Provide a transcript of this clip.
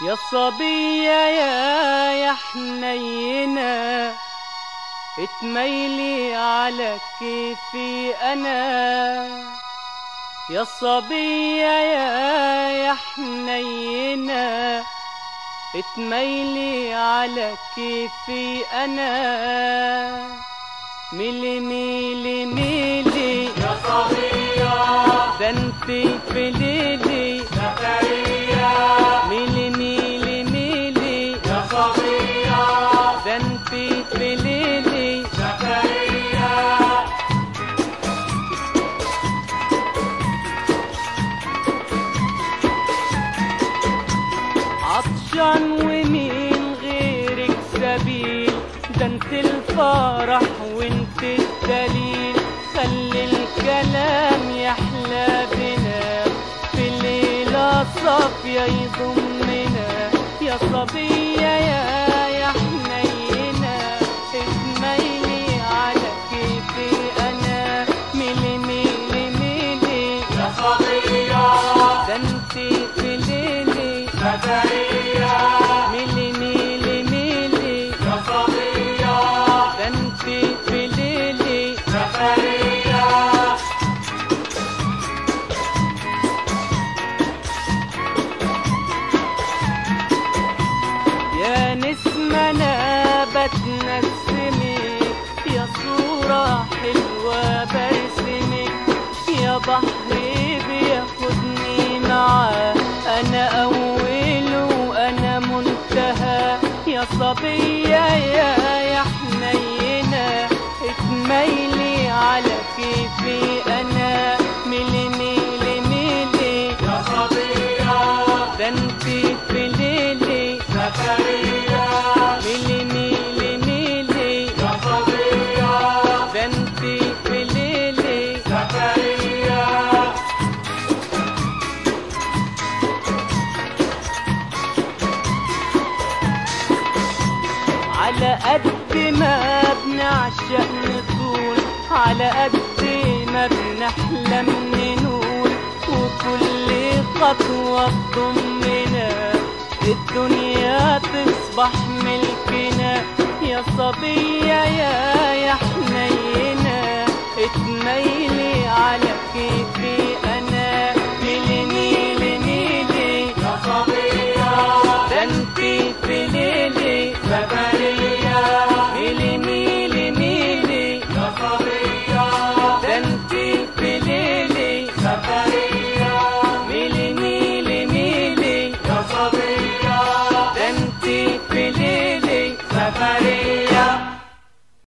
يا صبية يا حنينة اتميلي على كيفي أنا، يا صبية يا حنينة اتميلي على كيفي أنا. ميلي ميلي ميلي يا صبية ده انت في ليلي زكريا، ميلي ميلي ميلي يا صبية ده انت في ليلي زكريا. عطشان ومين غيرك سبيل، ده انت الفرح وانت الدليل، خلي الكلام يحلى بنا في الليلة صافية يضمنا. يا صبية يا حنينة اتميلي على كيفي أنا، ميلي ميلي ميلي يا صبية ده انت في ليلي زكريا. يا نسمة أنا بتنسمك، يا صورة حلوة برسمك، يا بحري بياخدني معاه، أنا أول وأنا منتهى. يا صبية يا حنينة اتميلي على كيفي أنا، ميلي ميلي ميلي يا صبية ده انت في ليلي زكريا، ميلي ميلي ميلي يا صبية ده انت في ليلي زكريا. على قد ما بنعشق نطول، على قد ما بنحلم ننول، وكل خطوة بضمنا الدنيا تصبح ملكنا. يا صبية يا حنينة اتميلي على كيفي أنا، ميلي ميلي ميلي يا صبية ده انت في ليلي زكريا، ميلي ميلي ميلي يا صبية ده انت في ليلي زكريا، ميلي ميلي ميلي يا صبية ده انت في ليلي زكريا.